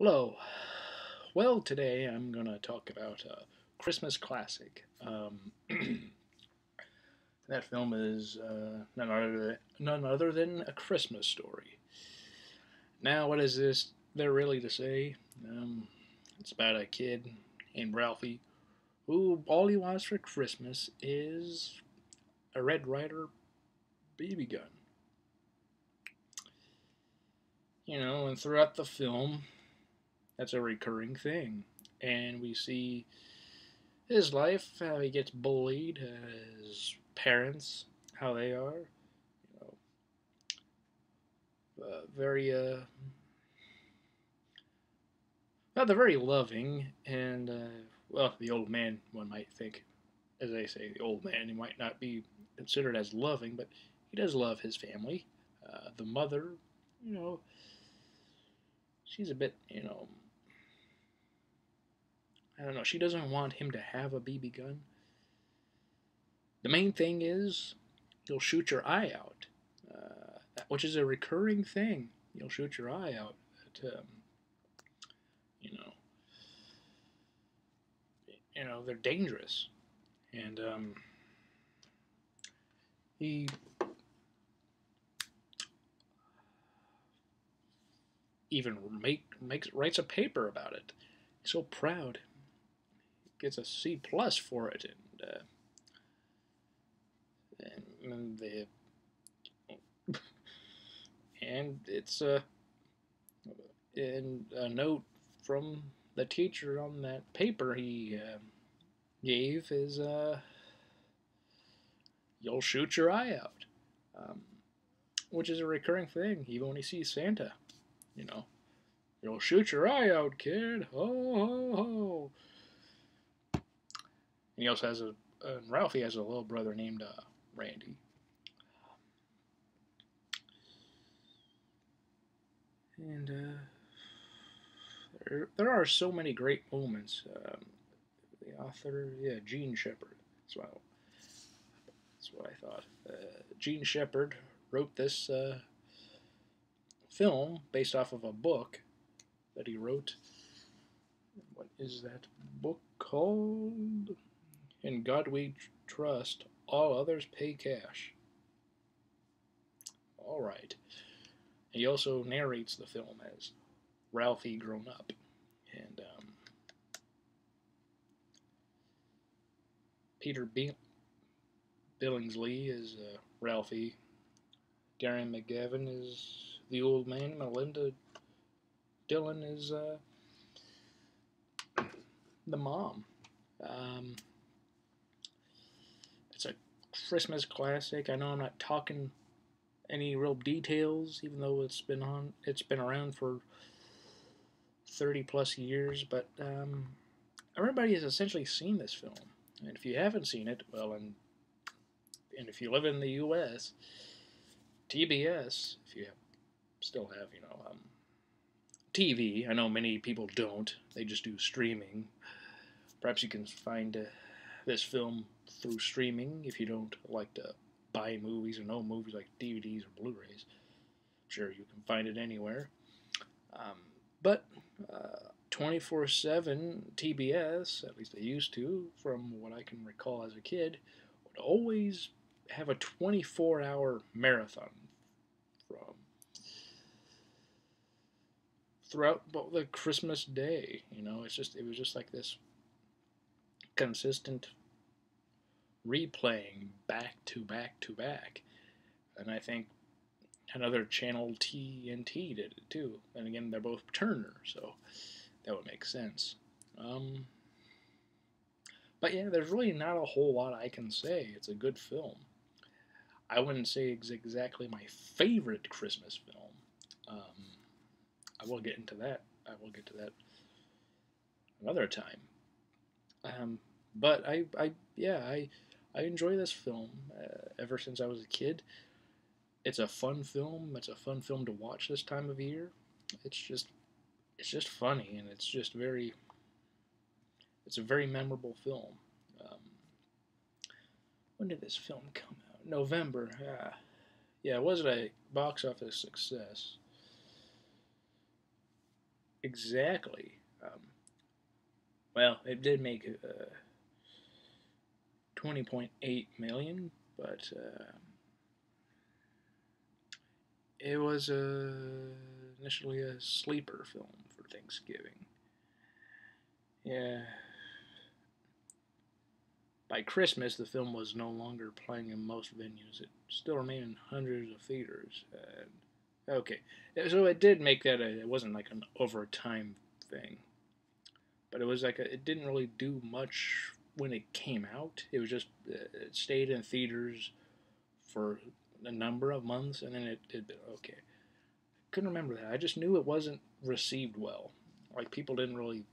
Hello. Well, today I'm going to talk about a Christmas classic. That film is none other than A Christmas Story. Now, what is this there really to say? It's about a kid named Ralphie who all he wants for Christmas is a Red Ryder BB gun. You know, and throughout the film, that's a recurring thing, and we see his life, how he gets bullied, his parents, how they are, you know, very loving, and well, the old man, one might think, as they say, the old man, he might not be considered as loving, but he does love his family. The mother, you know, she's a bit, you know, I don't know, she doesn't want him to have a BB gun. The main thing is, you'll shoot your eye out, which is a recurring thing. You'll shoot your eye out. But, you know, they're dangerous. And he even writes a paper about it. He's so proud. Gets a C+ for it, and a note from the teacher on that paper he gave is you'll shoot your eye out, which is a recurring thing even when he sees Santa. You know, you'll shoot your eye out, kid. Ho ho ho. And he also has a, Ralphie has a little brother named Randy. And there are so many great moments. The author, Gene Shepherd. That's what I thought. Gene Shepherd wrote this film based off of a book that he wrote. What is that book called? In God We Trust, All Others Pay Cash. All right. He also narrates the film as Ralphie grown up. And Peter Billingsley is Ralphie. Darren McGavin is the old man. Melinda Dillon is the mom. It's a Christmas classic. I know I'm not talking any real details, even though it's been around for 30+ years. But everybody has essentially seen this film, and if you haven't seen it, well, and if you live in the U.S., TBS, if you still have, you know, TV. I know many people don't; they just do streaming. Perhaps you can find this film through streaming if you don't like to buy movies and own movies like DVDs or Blu-rays. I'm sure you can find it anywhere. But 24/7 TBS, at least they used to, from what I can recall as a kid, would always have a 24-hour marathon from throughout the Christmas day. You know, it was just like this consistent replaying back to back to back, and I think another channel, TNT, did it too. And again, they're both Turner, so that would make sense. But yeah, there's really not a whole lot I can say. It's a good film. I wouldn't say it's exactly my favorite Christmas film. I will get into that. I will get to that another time. But I enjoy this film ever since I was a kid. It's a fun film. It's a fun film to watch this time of year. It's just funny, and it's just very. It's a very memorable film. When did this film come out? November. Yeah, it wasn't a box office success. exactly. Well, it did make $20.8 million, but it was initially a sleeper film for Thanksgiving. Yeah. By Christmas, the film was no longer playing in most venues. It still remained in hundreds of theaters. Okay, so it did make that. It wasn't like an overtime thing, but it was like it didn't really do much when it came out. It was just it stayed in theaters for a number of months, and then it did okay. Couldn't remember that. I just knew it wasn't received well. Like people didn't really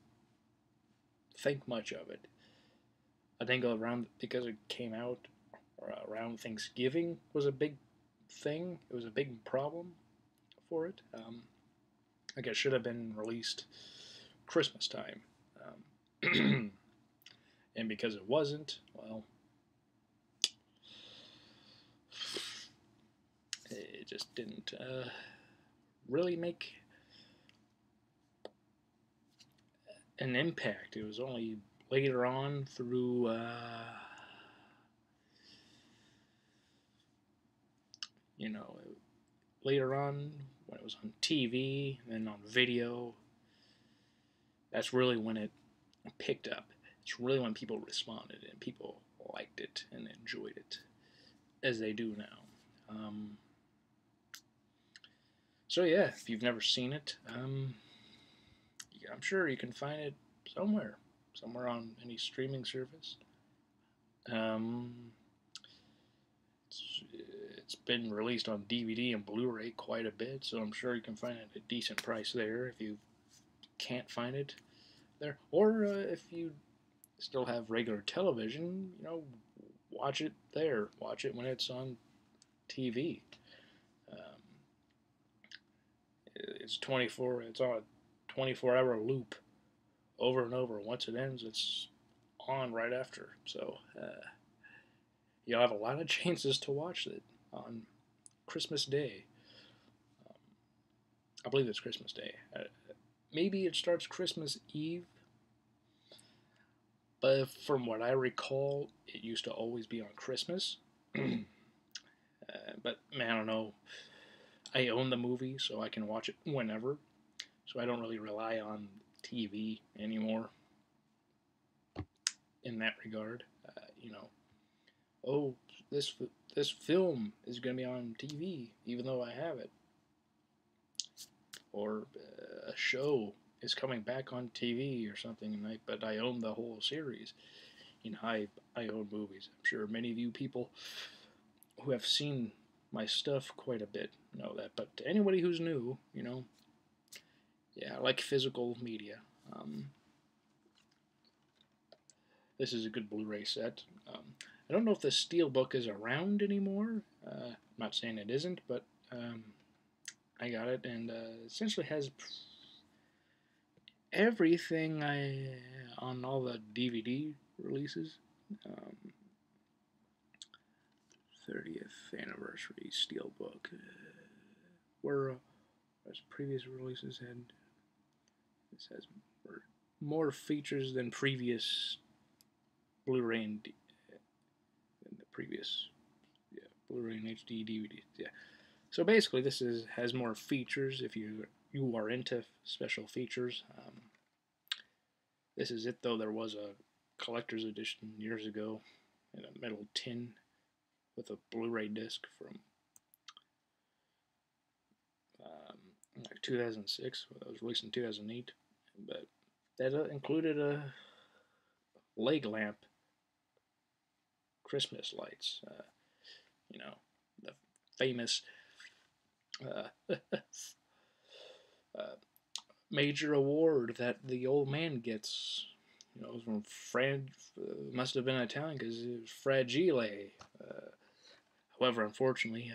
think much of it. I think around because it came out around Thanksgiving was a big thing. It was a big problem for it. Like it should have been released Christmas time, and because it wasn't, well, it just didn't really make an impact. It was only later on through you know, later on when it was on TV and on video, that's really when it picked up. It's really when people responded and people liked it and enjoyed it as they do now. So yeah, if you've never seen it, I'm sure you can find it somewhere. Somewhere on any streaming service. It's been released on DVD and Blu-ray quite a bit, so I'm sure you can find it at a decent price there if you can't find it there. Or if you still have regular television, you know, watch it there. Watch it when it's on TV. It's on a 24-hour loop. Over and over. Once it ends, it's on right after. So you'll have a lot of chances to watch it on Christmas Day. I believe it's Christmas Day. Maybe it starts Christmas Eve, but from what I recall, it used to always be on Christmas. But man, I don't know. I own the movie, so I can watch it whenever. So I don't really rely on TV anymore in that regard. You know, oh, this film is going to be on TV even though I have it, or a show is coming back on TV or something, and but I own the whole series. You know, I own movies. I'm sure many of you people who have seen my stuff quite a bit know that, but to anybody who's new, you know, yeah, I like physical media. This is a good Blu-ray set. I don't know if the Steelbook is around anymore. I'm not saying it isn't, but I got it, and essentially has everything on all the DVD releases. 30th anniversary Steelbook. As previous releases had. This has more features than previous Blu-ray and Blu-ray and HD DVDs. Yeah. So basically, this has more features if you are into special features. This is it though. There was a collector's edition years ago in a metal tin with a Blu-ray disc from like 2006. Well, it was released in 2008, but that included a leg lamp, Christmas lights, you know, the famous major award that the old man gets. You know, it was from must have been Italian because it was Fragile. However, unfortunately,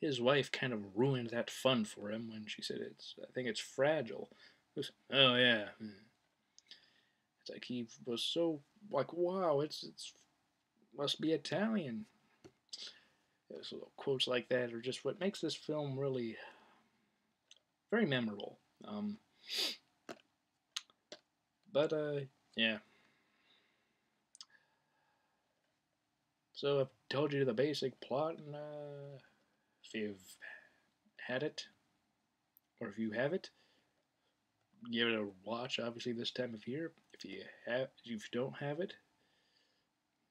his wife kind of ruined that fun for him when she said I think it's fragile. It was, oh yeah. It's like he was so like, wow, it's must be Italian. There's little quotes like that are just what makes this film really very memorable. But, yeah. So I've told you the basic plot, and if you've had it, or if you have it, give it a watch. Obviously, this time of year, if you don't have it,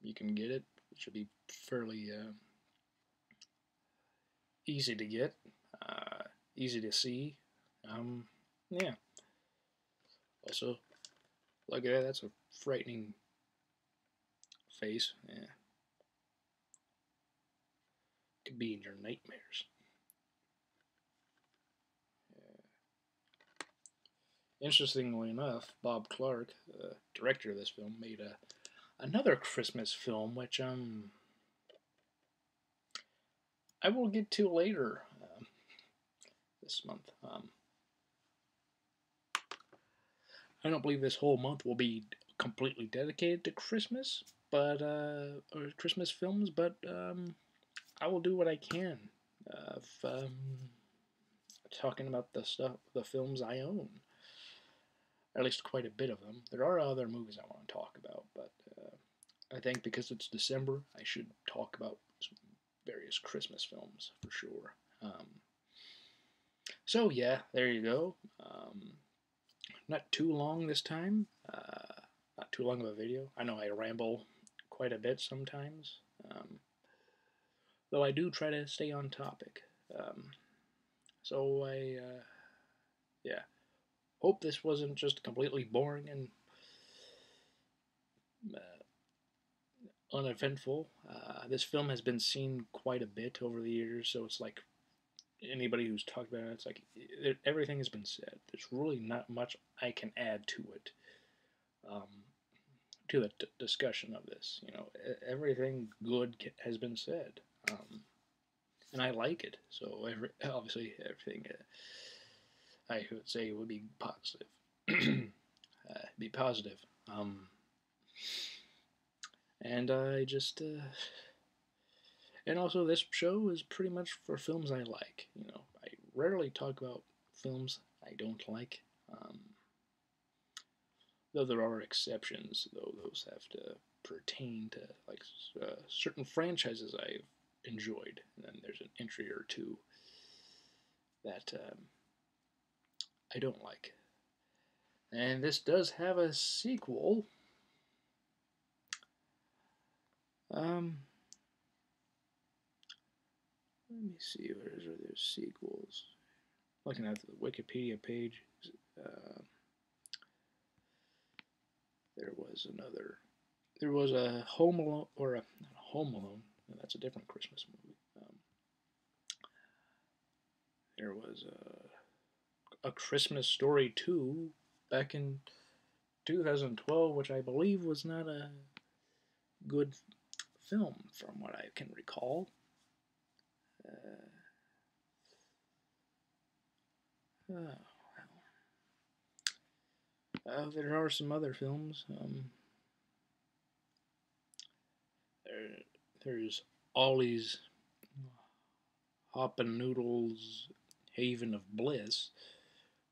you can get it. It should be fairly easy to get, easy to see. Yeah. Also, look at that. That's a frightening face. Yeah. Could be in your nightmares. Yeah. Interestingly enough, Bob Clark, the director of this film, made another Christmas film, which I will get to later this month. I don't believe this whole month will be completely dedicated to Christmas, but or Christmas films, but I will do what I can of talking about the films I own, or at least quite a bit of them. There are other movies I want to talk about, but I think because it's December, I should talk about some various Christmas films for sure. So yeah, there you go. Not too long this time. Not too long of a video. I know I ramble quite a bit sometimes. Though I do try to stay on topic. So I, yeah, hope this wasn't just completely boring and uneventful. This film has been seen quite a bit over the years, so it's like anybody who's talked about it, it's like everything has been said. There's really not much I can add to it, to the discussion of this. You know, everything good has been said. And I like it, so obviously everything I would say would be positive. Be positive. And I just, and also this show is pretty much for films I like. You know, I rarely talk about films I don't like. Though there are exceptions, though those have to pertain to like certain franchises I've enjoyed, and then there's an entry or two that I don't like. And this does have a sequel. Let me see, where are there sequels? Looking at the Wikipedia page, there was another. There was a Home Alone, or not Home Alone. No, that's a different Christmas movie. There was a Christmas Story 2 back in 2012, which I believe was not a good film, from what I can recall. Oh, wow. There are some other films. There's Ollie's Hoppin' Noodles Haven of Bliss,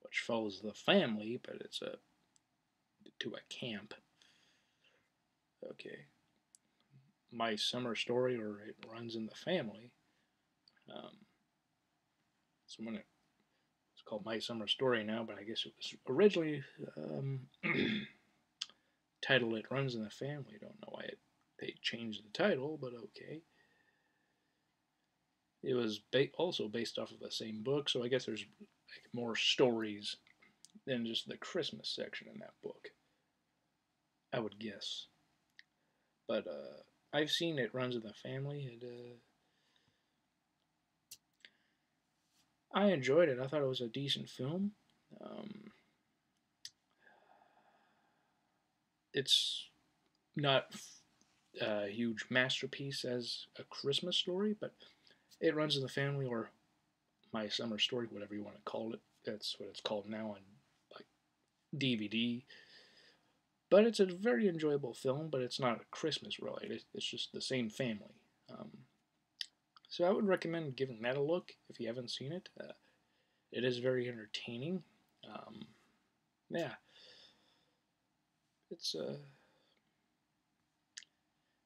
which follows the family, but it's to a camp. Okay. My Summer Story, or It Runs in the Family. It's called My Summer Story now, but I guess it was originally titled It Runs in the Family. Don't know why they changed the title, but okay. It was also based off of the same book, so I guess there's like more stories than just the Christmas section in that book, I would guess. But I've seen It Runs in the Family, and I enjoyed it. I thought it was a decent film. It's not a huge masterpiece as A Christmas Story, but It Runs in the Family, or My Summer Story, whatever you want to call it. That's what it's called now on like DVD. But it's a very enjoyable film, but it's not Christmas related. It's just the same family. So I would recommend giving that a look if you haven't seen it. It is very entertaining. Yeah.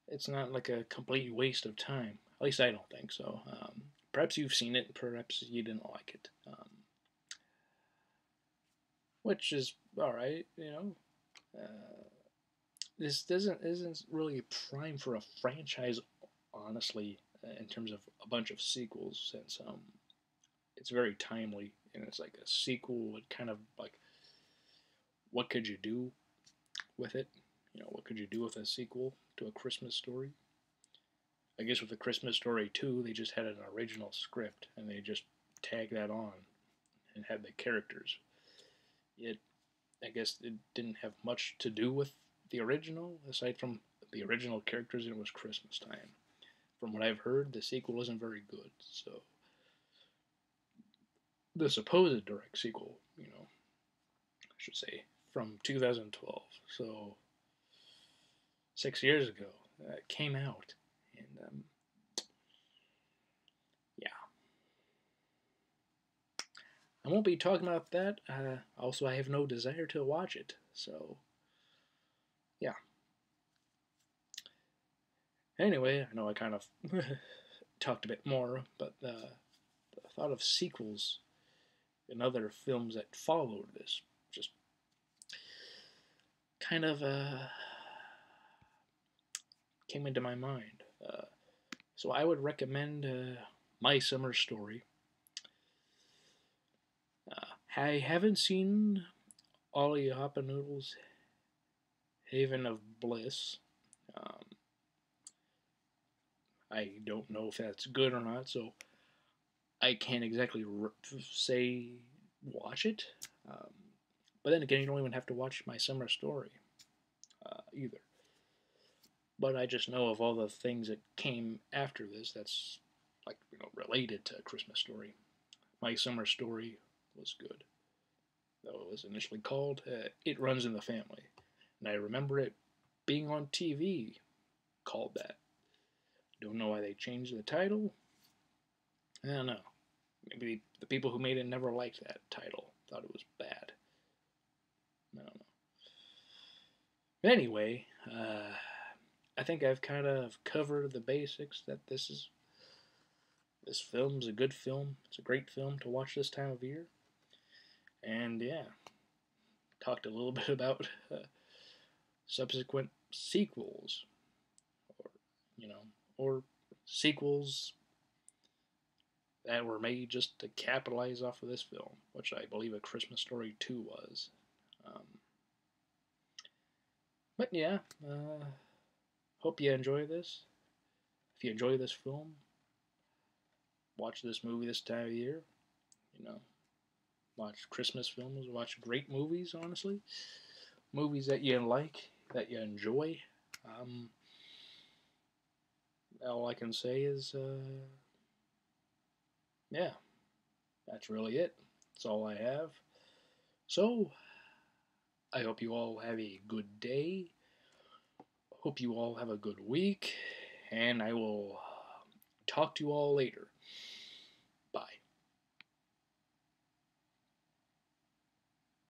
It's not like a complete waste of time. At least I don't think so. Perhaps you've seen it, perhaps you didn't like it. Which is alright, you know. This isn't really prime for a franchise, honestly, in terms of a bunch of sequels, since it's very timely, and it's like a sequel. It kind of like, what could you do with it? You know, what could you do with a sequel to A Christmas Story? I guess with A Christmas Story 2, they just had an original script, and they just tagged that on and had the characters. It, I guess, it didn't have much to do with the original, aside from the original characters, and it was Christmas time. From what I've heard, the sequel isn't very good, so the supposed direct sequel, you know, I should say, from 2012, so 6 years ago, it came out, and yeah. I won't be talking about that. Also, I have no desire to watch it, so yeah. Anyway, I know I kind of talked a bit more, but the thought of sequels and other films that followed this just kind of came into my mind. So I would recommend My Summer Story. I haven't seen Ollie's Hoppin' Noodles Haven of Bliss. I don't know if that's good or not, so I can't exactly say watch it. But then again, you don't even have to watch My Summer Story either. But I just know of all the things that came after this that's, like, you know, related to A Christmas Story. My Summer Story was good. Though it was initially called It Runs in the Family. And I remember it being on TV called that. Don't know why they changed the title. I don't know. Maybe the people who made it never liked that title. Thought it was bad. I don't know. But anyway, I think I've kind of covered the basics, that this film's a good film. It's a great film to watch this time of year. And yeah, talked a little bit about subsequent sequels, or, you know, or sequels that were made just to capitalize off of this film, which I believe A Christmas Story 2 was. But yeah, hope you enjoy this. If you enjoy this film, watch this movie this time of year. You know, watch Christmas films, watch great movies, honestly. Movies that you like, that you enjoy. All I can say is, yeah, that's really it. That's all I have. So, I hope you all have a good day. Hope you all have a good week. And I will talk to you all later.